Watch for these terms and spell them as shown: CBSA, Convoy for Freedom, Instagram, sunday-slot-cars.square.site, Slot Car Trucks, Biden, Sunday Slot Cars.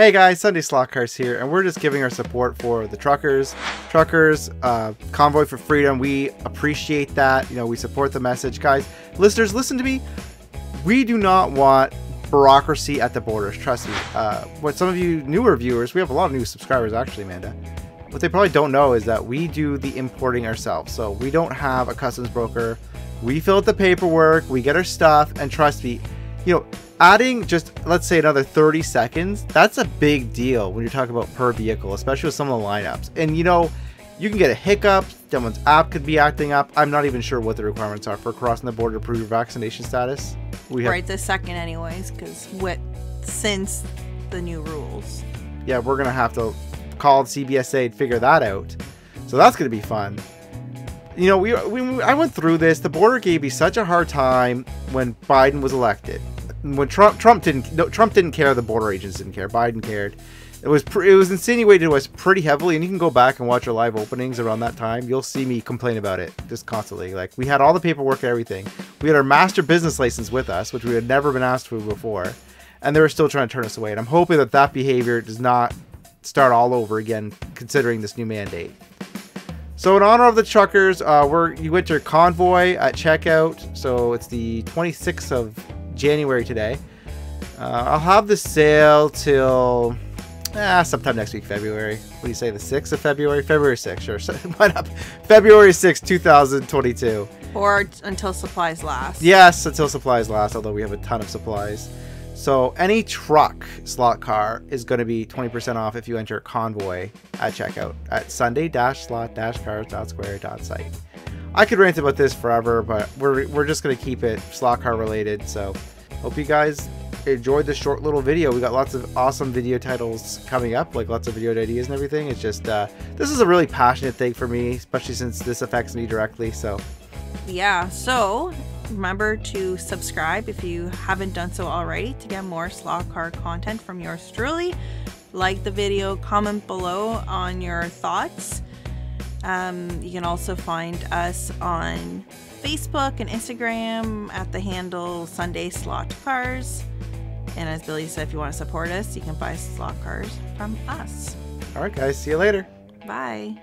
Hey guys, Sunday Slot Cars here, and we're just giving our support for the truckers, Convoy for Freedom. We appreciate that. You know, we support the message. Guys, listeners, listen to me. We do not want bureaucracy at the borders. Trust me. What some of you newer viewers, we have a lot of new subscribers actually, Amanda. What they probably don't know is that we do the importing ourselves. So we don't have a customs broker. We fill out the paperwork, we get our stuff, and trust me, you know, adding just, let's say, another 30 seconds, that's a big deal when you're talking about per vehicle, especially with some of the lineups. And, you know, you can get a hiccup. Someone's app could be acting up. I'm not even sure what the requirements are for crossing the border to prove your vaccination status. We have, right this second anyways, because since the new rules. Yeah, we're going to have to call CBSA and figure that out. So that's going to be fun. You know, I went through this. The border gave me such a hard time when Biden was elected. When Trump didn't care, the border agents didn't care. Biden cared. It was insinuated to us pretty heavily, and you can go back and watch our live openings around that time. You'll see me complain about it just constantly. Like, we had all the paperwork and everything. We had our master business license with us, which we had never been asked for before, and they were still trying to turn us away. And I'm hoping that that behavior does not start all over again, considering this new mandate. So in honor of the truckers, you went to your Convoy at checkout. So it's the 26th of January today. I'll have the sale till sometime next week, February. What do you say, the 6th of February? February 6th, sure. So, why not? February 6th, 2022. Or until supplies last. Yes, until supplies last, although we have a ton of supplies. So any truck slot car is going to be 20% off if you enter Convoy at checkout at sunday-slot-cars.square.site. I could rant about this forever, but we're just going to keep it slot car related. So hope you guys enjoyed this short little video. We got lots of awesome video titles coming up, like lots of video ideas and everything. It's just, this is a really passionate thing for me, especially since this affects me directly. So yeah. So remember to subscribe if you haven't done so already to get more slot car content from yours truly. Like the video, comment below on your thoughts. You can also find us on Facebook and Instagram at the handle Sunday Slot Cars. And as Billy said, if you want to support us, you can buy slot cars from us. All right, guys. See you later. Bye.